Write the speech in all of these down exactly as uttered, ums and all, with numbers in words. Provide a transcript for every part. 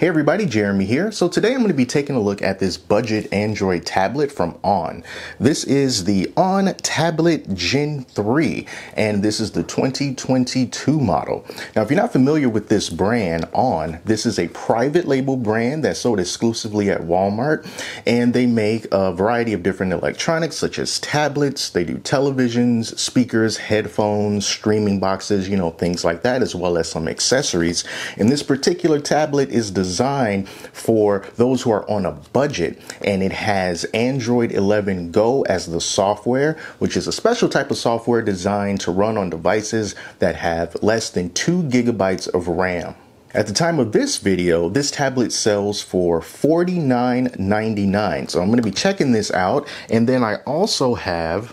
Hey everybody, Jeremy here. So today I'm going to be taking a look at this budget Android tablet from Onn. This is the Onn Tablet Gen three, and this is the twenty twenty-two model. Now, if you're not familiar with this brand, Onn, this is a private label brand that's sold exclusively at Walmart, and they make a variety of different electronics such as tablets, they do televisions, speakers, headphones, streaming boxes, you know, things like that, as well as some accessories. And this particular tablet is designed designed for those who are on a budget, and it has Android eleven Go as the software, which is a special type of software designed to run on devices that have less than two gigabytes of RAM. At the time of this video, this tablet sells for forty-nine ninety-nine. So I'm going to be checking this out, and then I also have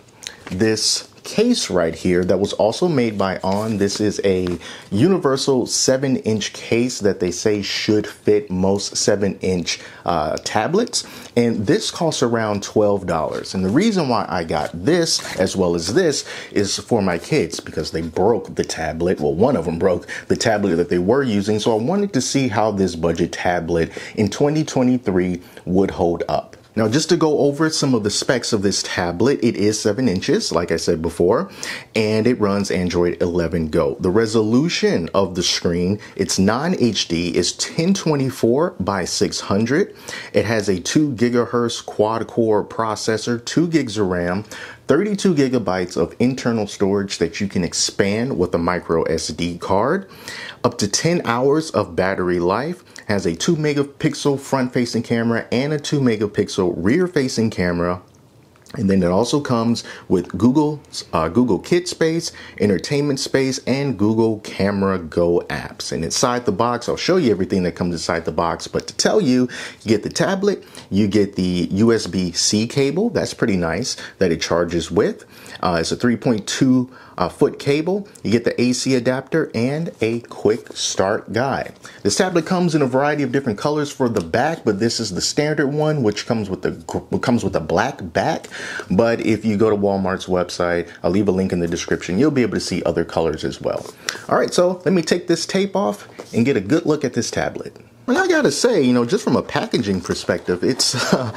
this case right here that was also made by Onn. This is a universal seven inch case that they say should fit most seven inch uh, tablets, and this costs around twelve dollars. And the reason why I got this as well as this is for my kids, because they broke the tablet. Well, one of them broke the tablet that they were using, so I wanted to see how this budget tablet in twenty twenty-three would hold up. Now, just to go over some of the specs of this tablet, it is seven inches, like I said before, and it runs Android eleven Go. The resolution of the screen, it's non H D, is ten twenty-four by six hundred. It has a two gigahertz quad core processor, two gigs of RAM, thirty-two gigabytes of internal storage that you can expand with a micro S D card, up to ten hours of battery life, has a two megapixel front facing camera and a two megapixel rear facing camera. And then it also comes with Google, uh, Google Kids Space, Entertainment Space, and Google Camera Go apps. And inside the box, I'll show you everything that comes inside the box. But to tell you, you get the tablet, you get the U S B C cable. That's pretty nice that it charges with. Uh, it's a three point two uh, foot cable. You get the A C adapter and a quick start guide. This tablet comes in a variety of different colors for the back, but this is the standard one, which comes with the comes with a black back. But if you go to Walmart's website, I'll leave a link in the description, you'll be able to see other colors as well. All right, so let me take this tape off and get a good look at this tablet. And I gotta say, you know, just from a packaging perspective, it's uh,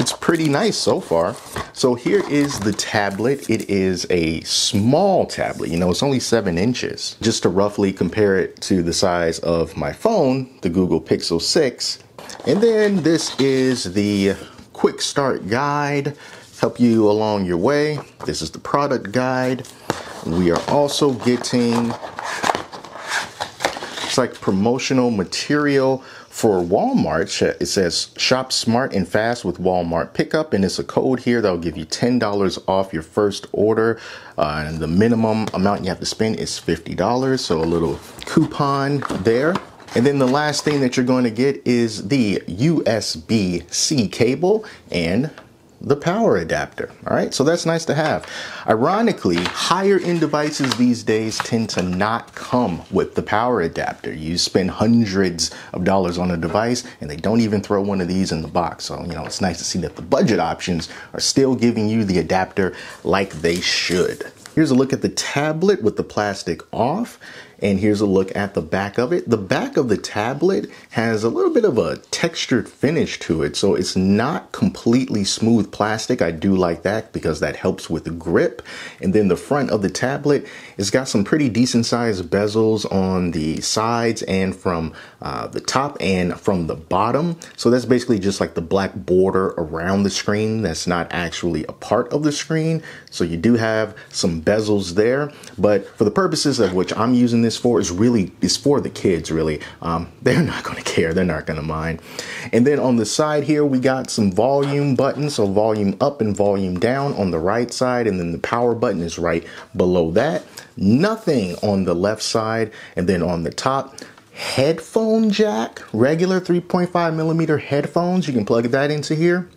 it's pretty nice so far. So here is the tablet. It is a small tablet. You know, it's only seven inches. Just to roughly compare it to the size of my phone, the Google Pixel six. And then this is the quick start guide. Help you along your way. This is the product guide. We are also getting, it's like promotional material for Walmart. It says shop smart and fast with Walmart pickup, and it's a code here that'll give you ten dollars off your first order. Uh, and the minimum amount you have to spend is fifty dollars, so a little coupon there. And then the last thing that you're going to get is the U S B C cable and the power adapter. All right, so that's nice to have. Ironically, higher end devices these days tend to not come with the power adapter. You spend hundreds of dollars on a device and they don't even throw one of these in the box. So, you know, it's nice to see that the budget options are still giving you the adapter like they should. Here's a look at the tablet with the plastic off, and here's a look at the back of it. The back of the tablet has a little bit of a textured finish to it, so it's not completely smooth plastic. I do like that because that helps with the grip. And then the front of the tablet, it's got some pretty decent sized bezels on the sides and from uh, the top and from the bottom. So that's basically just like the black border around the screen. That's not actually a part of the screen. So you do have some bezels there, but for the purposes of which I'm using this for is really is for the kids, really. Um, they're not going to care. They're not going to mind. And then on the side here, we got some volume buttons. So volume up and volume down on the right side. And then the power button is right below that. Nothing on the left side. And then on the top, headphone jack, regular three point five millimeter headphones. You can plug that into here.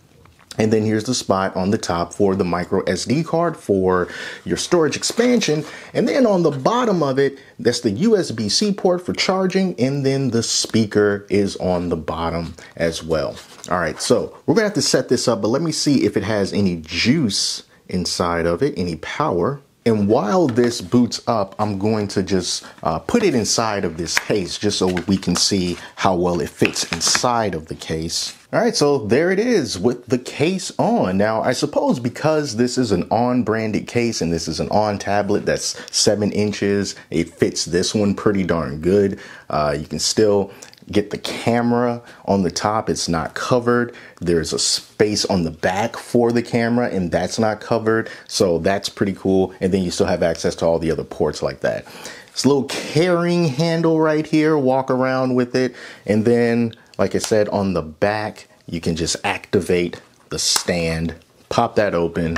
And then here's the spot on the top for the micro S D card for your storage expansion. And then on the bottom of it, that's the U S B C port for charging. And then the speaker is on the bottom as well. All right, so we're gonna have to set this up, but let me see if it has any juice inside of it, any power. And while this boots up, I'm going to just uh, put it inside of this case just so we can see how well it fits inside of the case. All right, so there it is with the case on. Now, I suppose because this is an Onn branded case and this is an Onn tablet that's seven inches, it fits this one pretty darn good. Uh, you can still get the camera on the top, it's not covered. There's a space on the back for the camera and that's not covered. So that's pretty cool. And then you still have access to all the other ports like that. This little carrying handle right here, walk around with it. And then, like I said, on the back, you can just activate the stand, pop that open,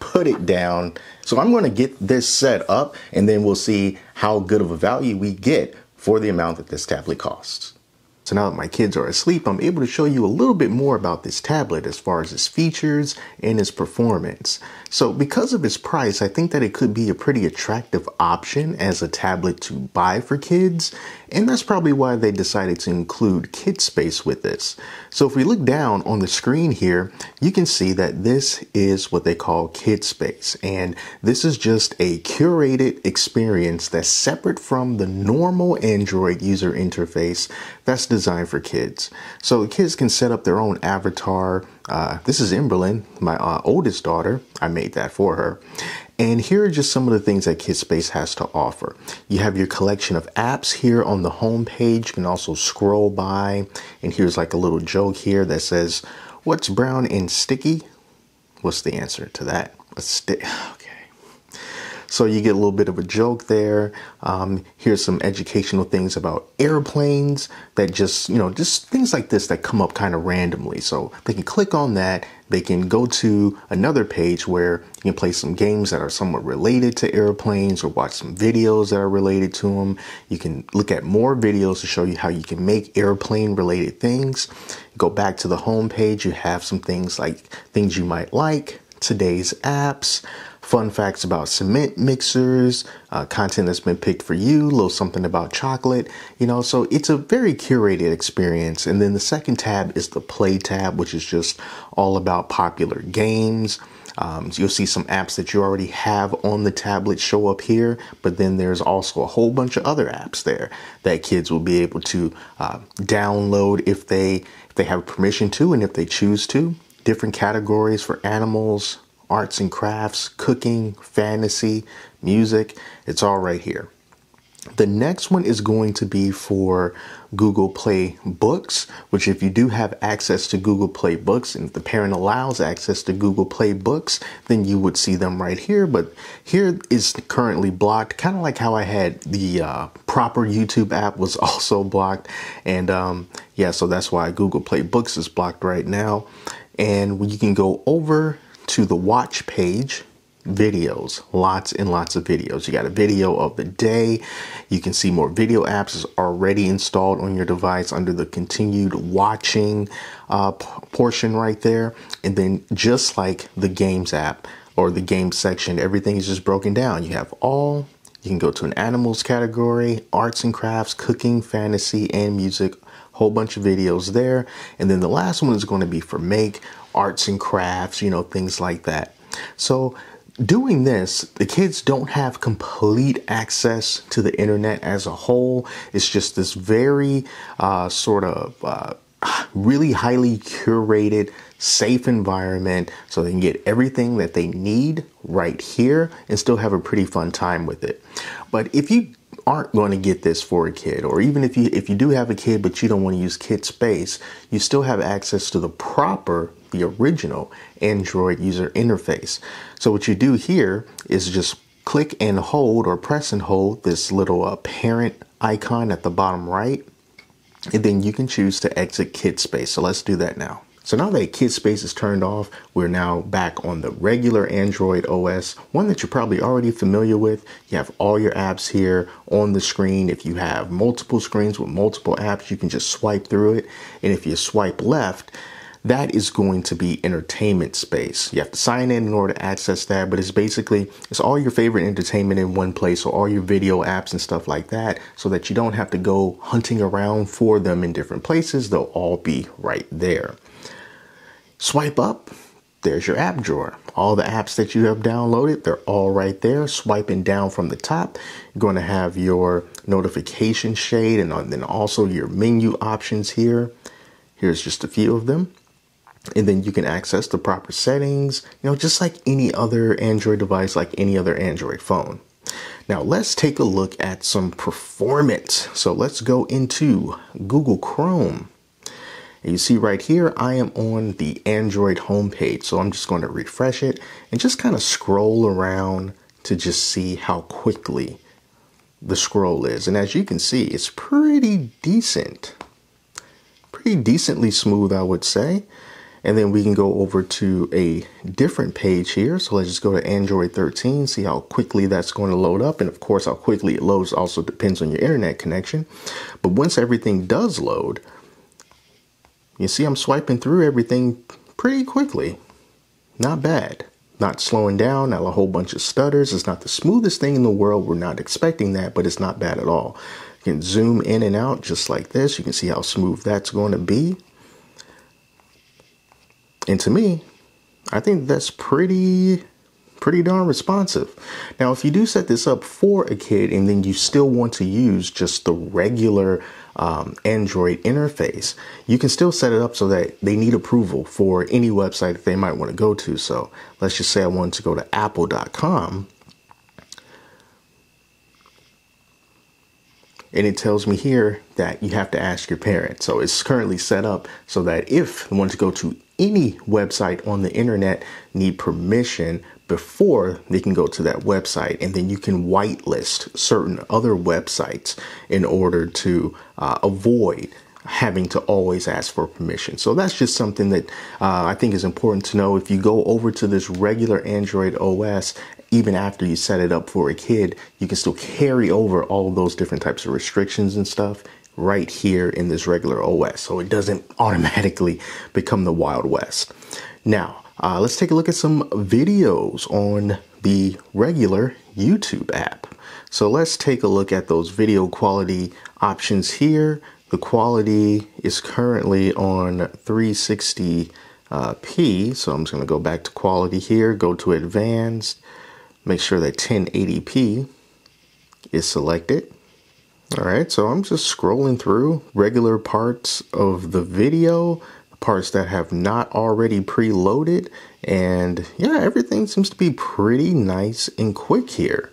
put it down. So I'm gonna get this set up and then we'll see how good of a value we get for the amount that this tablet costs. So now that my kids are asleep, I'm able to show you a little bit more about this tablet as far as its features and its performance. So because of its price, I think that it could be a pretty attractive option as a tablet to buy for kids. And that's probably why they decided to include Kids Space with this. So if we look down on the screen here, you can see that this is what they call Kids Space. And this is just a curated experience that's separate from the normal Android user interface that's designed for kids. So the kids can set up their own avatar. Uh, this is Emberlyn, my uh, oldest daughter. I made that for her. And here are just some of the things that Kids Space has to offer. You have your collection of apps here on the home page. You can also scroll by. And here's like a little joke here that says, "What's brown and sticky?" What's the answer to that? A stick. Okay. So you get a little bit of a joke there. Um, here's some educational things about airplanes that just, you know, just things like this that come up kind of randomly. So they can click on that. They can go to another page where you can play some games that are somewhat related to airplanes or watch some videos that are related to them. You can look at more videos to show you how you can make airplane related things. Go back to the home page. You have some things like things you might like, today's apps, fun facts about cement mixers, uh, content that's been picked for you, a little something about chocolate, you know, so it's a very curated experience. And then the second tab is the Play tab, which is just all about popular games. Um, so you'll see some apps that you already have on the tablet show up here, but then there's also a whole bunch of other apps there that kids will be able to uh, download if they, if they have permission to and if they choose to. Different categories for animals, arts and crafts, cooking, fantasy, music. It's all right here. The next one is going to be for Google Play Books, which if you do have access to Google Play Books and if the parent allows access to Google Play Books, then you would see them right here. But here is currently blocked, kind of like how I had the uh, proper YouTube app was also blocked. And um, yeah, so that's why Google Play Books is blocked right now. And you can go over to the watch page, videos, lots and lots of videos. You got a video of the day. You can see more video apps is already installed on your device under the continued watching uh, portion right there. And then just like the games app or the game section, everything is just broken down. You have all, you can go to an animals category, arts and crafts, cooking, fantasy, and music, whole bunch of videos there. And then the last one is going to be for make, arts and crafts, you know, things like that. So doing this, the kids don't have complete access to the internet as a whole. It's just this very uh, sort of uh, really highly curated, safe environment so they can get everything that they need right here and still have a pretty fun time with it. But if you aren't going to get this for a kid, or even if you if you do have a kid but you don't want to use Kids Space, you still have access to the proper, the original Android user interface. So what you do here is just click and hold or press and hold this little uh, parent icon at the bottom right, and then you can choose to exit Kids Space. So let's do that now. So now that Kids Space is turned off, we're now back on the regular Android O S, one that you're probably already familiar with. You have all your apps here on the screen. If you have multiple screens with multiple apps, you can just swipe through it. And if you swipe left, that is going to be Entertainment Space. You have to sign in in order to access that, but it's basically, it's all your favorite entertainment in one place. So all your video apps and stuff like that, so that you don't have to go hunting around for them in different places. They'll all be right there. Swipe up, there's your app drawer. All the apps that you have downloaded, they're all right there. Swiping down from the top, you're going to have your notification shade and then also your menu options here. Here's just a few of them. And then you can access the proper settings, you know, just like any other Android device, like any other Android phone. Now let's take a look at some performance. So let's go into Google Chrome. And you see right here, I am on the Android homepage. So I'm just going to refresh it and just kind of scroll around to just see how quickly the scroll is. And as you can see, it's pretty decent, pretty decently smooth, I would say. And then we can go over to a different page here. So let's just go to Android thirteen, see how quickly that's going to load up. And of course, how quickly it loads also depends on your internet connection. But once everything does load, you see I'm swiping through everything pretty quickly. Not bad. Not slowing down, not a whole bunch of stutters. It's not the smoothest thing in the world. We're not expecting that, but it's not bad at all. You can zoom in and out just like this. You can see how smooth that's going to be. And to me, I think that's pretty, pretty darn responsive. Now, if you do set this up for a kid and then you still want to use just the regular um, Android interface, you can still set it up so that they need approval for any website that they might want to go to. So let's just say I wanted to go to apple dot com. And it tells me here that you have to ask your parent. So it's currently set up so that if you want to go to any website on the internet, need permission before they can go to that website. And then you can whitelist certain other websites in order to uh, avoid having to always ask for permission. So that's just something that uh, I think is important to know. If you go over to this regular Android O S, even after you set it up for a kid, you can still carry over all of those different types of restrictions and stuff right here in this regular O S. So it doesn't automatically become the Wild West. Now, uh, let's take a look at some videos on the regular YouTube app. So let's take a look at those video quality options here. The quality is currently on three sixty p, uh, so I'm just going to go back to quality here, go to advanced, make sure that ten eighty p is selected. All right, so I'm just scrolling through regular parts of the video, parts that have not already preloaded, and yeah, everything seems to be pretty nice and quick here.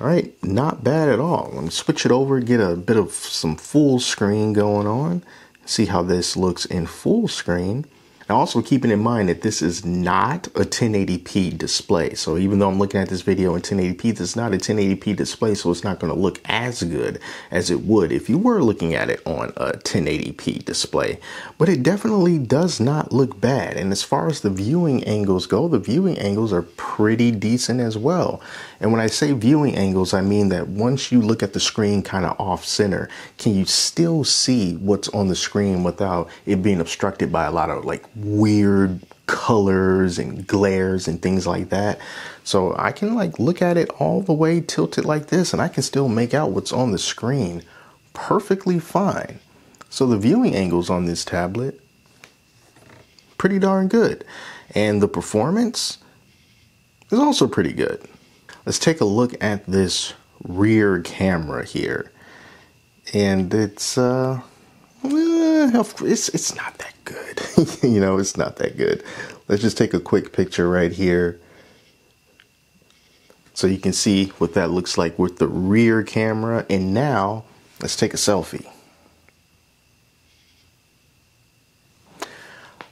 All right, not bad at all. Let me switch it over, get a bit of some full screen going on, see how this looks in full screen. Now also keeping in mind that this is not a ten eighty p display. So even though I'm looking at this video in ten eighty p, this is not a ten eighty p display, so it's not gonna look as good as it would if you were looking at it on a ten eighty p display. But it definitely does not look bad. And as far as the viewing angles go, the viewing angles are pretty decent as well. And when I say viewing angles, I mean that once you look at the screen kind of off center, can you still see what's on the screen without it being obstructed by a lot of like weird colors and glares and things like that. So I can like look at it all the way tilted like this and I can still make out what's on the screen perfectly fine. So the viewing angles on this tablet, pretty darn good. And the performance is also pretty good. Let's take a look at this rear camera here. And it's, uh, it's, it's not that good. You know, it's not that good. Let's just take a quick picture right here. So you can see what that looks like with the rear camera. And now let's take a selfie.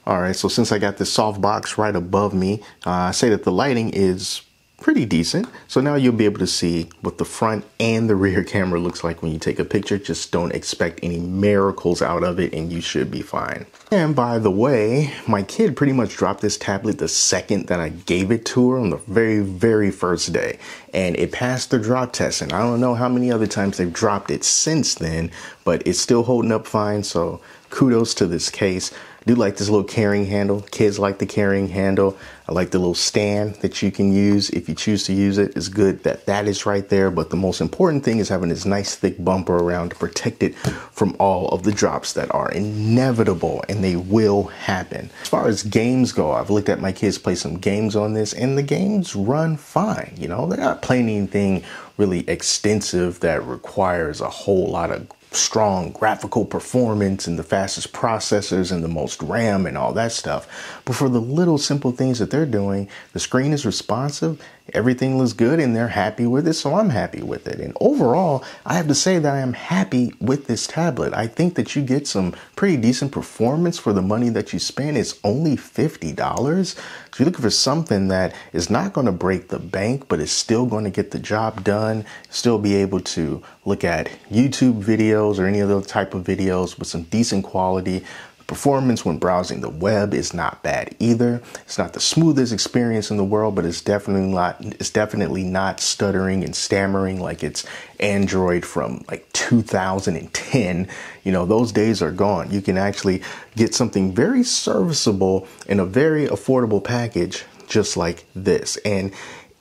All right, so since I got this softbox right above me, uh, I say that the lighting is pretty decent. So now you'll be able to see what the front and the rear camera looks like when you take a picture. Just don't expect any miracles out of it and you should be fine. And by the way, my kid pretty much dropped this tablet the second that I gave it to her on the very, very first day. And it passed the drop test. And I don't know how many other times they've dropped it since then, but it's still holding up fine. So kudos to this case. I do like this little carrying handle. Kids like the carrying handle. I like the little stand that you can use if you choose to use it. It's good that that is right there, but the most important thing is having this nice thick bumper around to protect it from all of the drops that are inevitable, and they will happen. As far as games go, I've looked at my kids play some games on this, and the games run fine. You know, they're not playing anything really extensive that requires a whole lot of strong graphical performance and the fastest processors and the most RAM and all that stuff. But for the little simple things that they're doing, the screen is responsive, everything looks good, and they're happy with it, so I'm happy with it. And overall, I have to say that I am happy with this tablet. I think that you get some pretty decent performance for the money that you spend. It's only fifty dollars. So you're looking for something that is not going to break the bank, but it's still going to get the job done, still be able to look at YouTube videos or any other type of videos with some decent quality. Performance when browsing the web is not bad either. It's not the smoothest experience in the world, but it's definitely not it's definitely not stuttering and stammering like it's Android from like two thousand ten. You know, those days are gone. You can actually get something very serviceable in a very affordable package just like this. And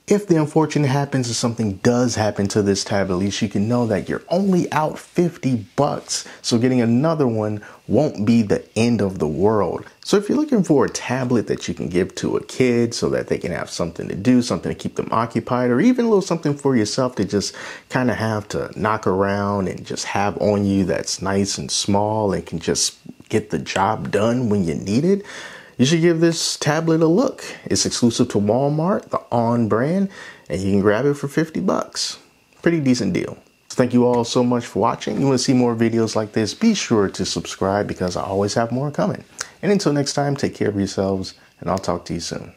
if the unfortunate happens, if something does happen to this tablet, at least you can know that you're only out fifty bucks. So getting another one won't be the end of the world. So if you're looking for a tablet that you can give to a kid so that they can have something to do, something to keep them occupied, or even a little something for yourself to just kind of have to knock around and just have on you that's nice and small and can just get the job done when you need it, you should give this tablet a look. It's exclusive to Walmart, the Onn brand, and you can grab it for fifty bucks. Pretty decent deal. So thank you all so much for watching. You want to see more videos like this, be sure to subscribe because I always have more coming. And until next time, take care of yourselves, and I'll talk to you soon.